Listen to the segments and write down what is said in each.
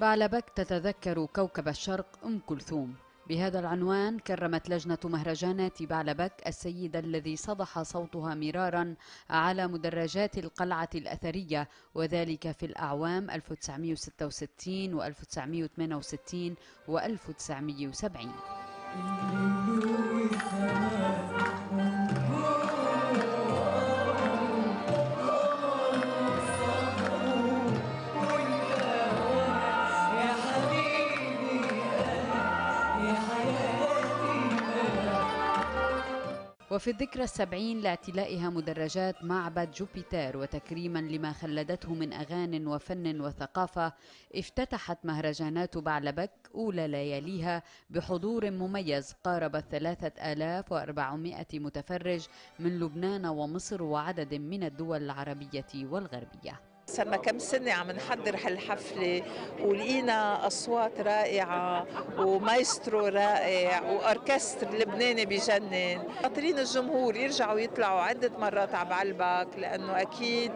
بعلبك تتذكر كوكب الشرق أم كلثوم. بهذا العنوان كرمت لجنة مهرجانات بعلبك السيدة الذي صدح صوتها مرارا على مدرجات القلعة الأثرية، وذلك في الأعوام 1966 و 1968 و 1970. وفي الذكرى 70 لاعتلائها مدرجات معبد جوبيتر، وتكريما لما خلدته من أغان وفن وثقافة، افتتحت مهرجانات بعلبك أولى لياليها بحضور مميز قارب 3400 متفرج من لبنان ومصر وعدد من الدول العربية والغربية. صرنا كم سنة عم نحضر هالحفلة ولقينا أصوات رائعة ومايسترو رائع وأوركستر لبناني بجنن. خاطرين الجمهور يرجعوا يطلعوا عدة مرات على بعلبك، لأنه أكيد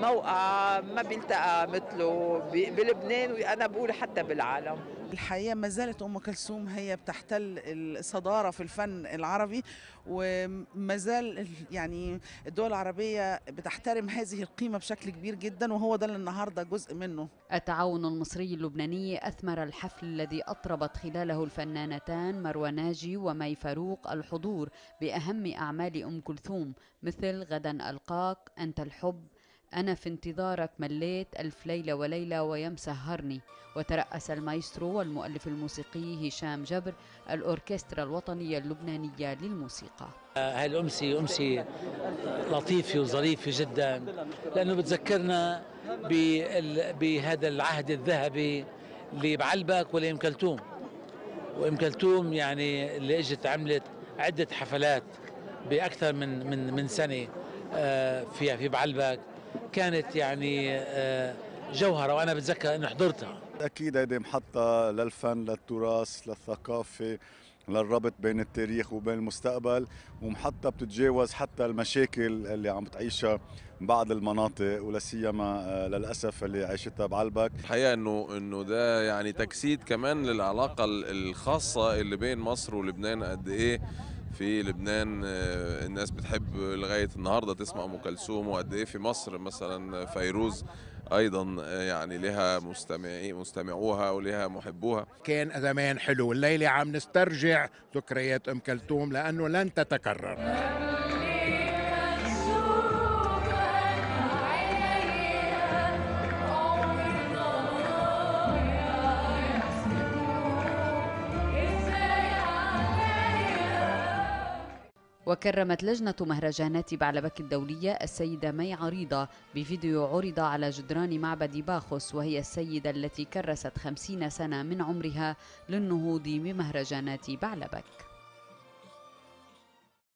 موقع ما بيلتقى مثله بلبنان، وأنا بقول حتى بالعالم. الحقيقة ما زالت أم كلثوم هي بتحتل الصدارة في الفن العربي، وما زال يعني الدول العربية بتحترم هذه القيمة بشكل كبير جدا، وهو ده اللي النهارده جزء منه. التعاون المصري اللبناني أثمر الحفل الذي أطربت خلاله الفنانتان مروة ناجي ومي فاروق الحضور بأهم أعمال أم كلثوم، مثل غدا ألقاك، أنت الحب، أنا في انتظارك، مليت، ألف ليلة وليلة، ويم سهرني. وترأس المايسترو والمؤلف الموسيقي هشام جبر الأوركسترا الوطنية اللبنانية للموسيقى. هاي الأمسية أمسية لطيفة وظريفة جدا، لأنه بتذكرنا بهذا العهد الذهبي لبعلبك ولأم كلثوم. وأم كلثوم يعني اللي اجت عملت عدة حفلات بأكثر من سنة فيها في بعلبك، كانت يعني جوهرة، وأنا بتذكر أني حضرتها. أكيد هيدي محطة للفن، للتراث، للثقافة، للربط بين التاريخ وبين المستقبل، ومحطة بتتجاوز حتى المشاكل اللي عم بتعيشها بعض المناطق، ولا سيما للأسف اللي عاشتها بعلبك. الحقيقة إنه ده يعني تجسيد كمان للعلاقة الخاصة اللي بين مصر ولبنان. قد إيه في لبنان الناس بتحب لغاية النهاردة تسمع أم كلثوم، وقد إيه في مصر مثلا فيروز أيضا يعني لها مستمعوها ولها محبوها. كان زمان حلو، الليلة عم نسترجع ذكريات أم كلثوم لأنه لن تتكرر. وكرمت لجنة مهرجانات بعلبك الدولية السيدة مي عريضة بفيديو عرض على جدران معبد باخوس، وهي السيدة التي كرست 50 سنة من عمرها للنهوض بمهرجانات بعلبك.